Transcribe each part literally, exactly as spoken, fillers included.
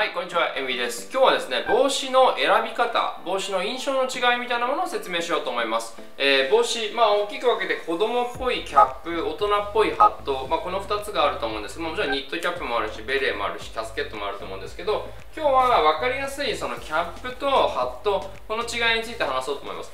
はい、こんにちは、エムビー です。今日はですね、帽子の選び方、帽子の印象の違いみたいなものを説明しようと思います。えー、帽子、まあ大きく分けて子供っぽいキャップ、大人っぽいハット、まあ、このふたつがあると思うんですけども、もちろんニットキャップもあるし、ベレーもあるし、タスケットもあると思うんですけど、今日は分かりやすいそのキャップとハット、この違いについて話そうと思います。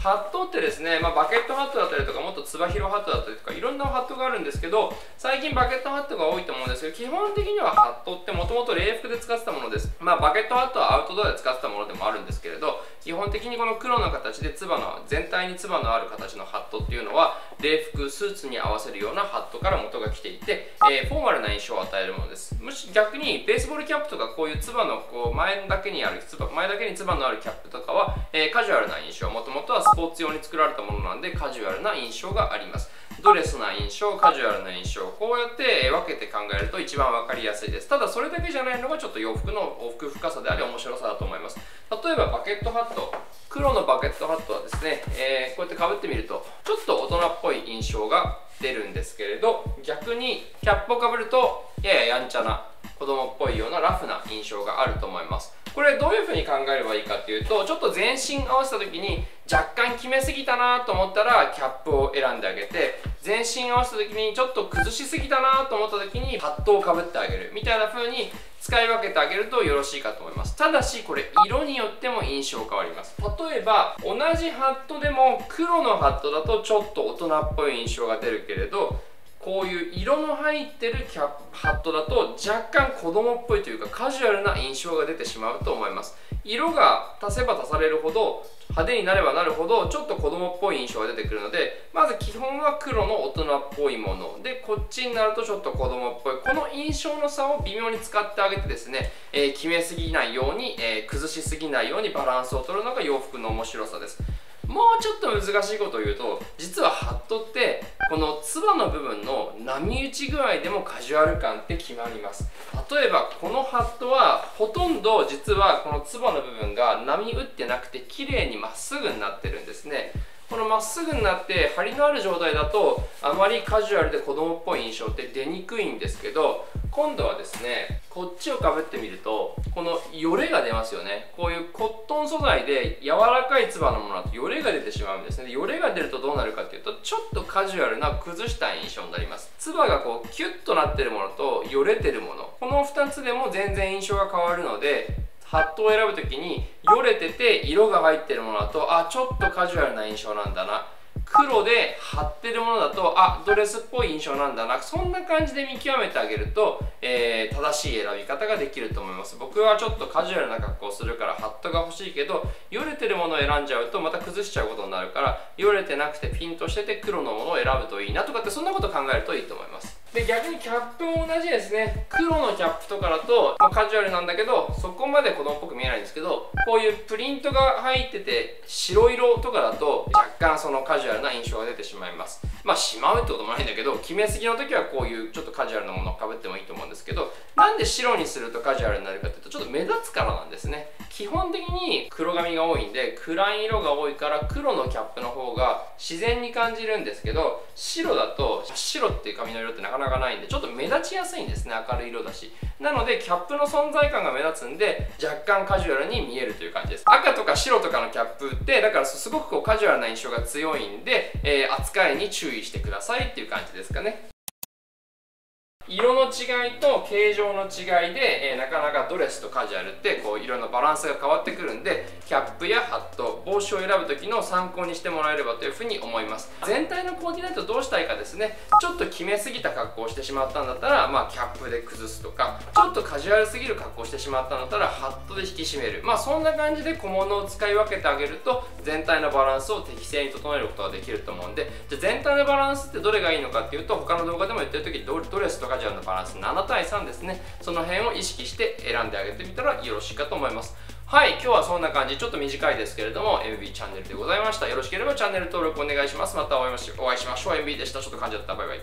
ハットってですね、まあ、バケットハットだったりとか、もっとつば広ハットだったりとか、いろんなハットがあるんですけど、最近バケットハットが多いと思うんですけど、基本的にはハットってもともと礼服で使ってたものです。まあ、バケットハットはアウトドアで使ってたものでもあるんですけれど、基本的にこの黒の形でつばの、全体につばのある形のハットっていうのは、礼服、スーツに合わせるようなハットから元が来ていて、えー、フォーマルな印象を与えるものです。むし逆に、ベースボールキャップとか、こういうつばの、こう前だけにある、つば、前だけにつばのあるキャップとかは、えー、カジュアルな印象、もともとはスポーツ用に作られたものなんでカジュアルな印象があります。ドレスな印象、カジュアルな印象、こうやって分けて考えると一番分かりやすいです。ただそれだけじゃないのがちょっと洋服の奥深さであり面白さだと思います。例えばバケットハット、黒のバケットハットはですね、えー、こうやってかぶってみるとちょっと大人っぽい印象が出るんですけれど、逆にキャップをかぶるとやややんちゃな子供っぽいようなラフな印象があると思います。これどういうふうに考えればいいかっていうと、ちょっと全身合わせた時に若干決めすぎたなと思ったらキャップを選んであげて、全身合わせた時にちょっと崩しすぎたなと思った時にハットをかぶってあげるみたいな風に使い分けてあげるとよろしいかと思います。ただしこれ色によっても印象変わります。例えば同じハットでも黒のハットだとちょっと大人っぽい印象が出るけれど、こういう色の入ってるキャップ、ハットだと若干子供っぽいというかカジュアルな印象が出てしまうと思います。色が足せば足されるほど、派手になればなるほどちょっと子供っぽい印象が出てくるので、まず基本は黒の大人っぽいもので、こっちになるとちょっと子供っぽい、この印象の差を微妙に使ってあげてですね、えー、決めすぎないように、えー、崩しすぎないようにバランスを取るのが洋服の面白さです。もうちょっと難しいことを言うと、実はハットってこのつばの部分の波打ち具合でもカジュアル感って決まります。例えばこのハットはほとんど実はこのつばの部分が波打ってなくて綺麗にまっすぐになってるんですね。このまっすぐになって張りのある状態だとあまりカジュアルで子供っぽい印象って出にくいんですけど、今度はですね、こっちをかぶってみるとこのよれが出ますよね。こういうコットン素材で柔らかいつばのものだとよれが出てしまうんですね。よれが出るとどうなるかっていうとちょっとカジュアルな崩した印象になります。つばがこうキュッとなってるものとよれてるもの、このふたつでも全然印象が変わるので、ハットを選ぶ時によれてて色が入ってるものだと、あ、ちょっとカジュアルな印象なんだな、黒で貼ってるものだと、あ、ドレスっぽい印象なんだな、そんな感じで見極めてあげると、えー、正しい選び方ができると思います。僕はちょっとカジュアルな格好をするからハットが欲しいけど、よれてるものを選んじゃうとまた崩しちゃうことになるから、よれてなくてピンとしてて黒のものを選ぶといいなとかって、そんなこと考えるといいと思います。で、逆にキャップも同じですね。黒のキャップとかだと、まあ、カジュアルなんだけどそこまで子供っぽく見えないんですけど、こういうプリントが入ってて白色とかだと若干そのカジュアルな印象が出てしまいます。まあしまうってこともないんだけど、決めすぎの時はこういうちょっとカジュアルなものをかぶってもいいと思うんですけど、なんで白にするとカジュアルになるかっていうと、ちょっと目立つからなんですね。基本的に黒髪が多いんで暗い色が多いから、黒のキャップの方が自然に感じるんですけど、白だと白っていう髪の色ってなかなかないんでちょっと目立ちやすいんですね。明るい色だし、なのでキャップの存在感が目立つんで若干カジュアルに見えるという感じです。赤とか白とかのキャップってだからすごくこうカジュアルな印象が強いんで、えー、扱いに注意してくださいっていう感じですかね。色の違いと形状の違いで、えー、なかなかドレスとカジュアルってこう色のバランスが変わってくるんで、キャップやハット、帽子を選ぶ時の参考にしてもらえればというふうに思います。全体のコーディネートどうしたいかですね。ちょっと決めすぎた格好をしてしまったんだったら、まあ、キャップで崩すとか、ちょっとカジュアルすぎる格好をしてしまったんだったらハットで引き締める、まあそんな感じで小物を使い分けてあげると全体のバランスを適正に整えることができると思うんで、じゃ全体のバランスってどれがいいのかっていうと、他の動画でも言ってる時にドレスとカジュアルのバランスななたいさんですね。その辺を意識して選んであげてみたらよろしいかと思います。はい、今日はそんな感じ、ちょっと短いですけれども エムビー チャンネルでございました。よろしければチャンネル登録お願いします。またお会いしましょう。エムビー でした。ちょっと噛んじゃった。バイバイ。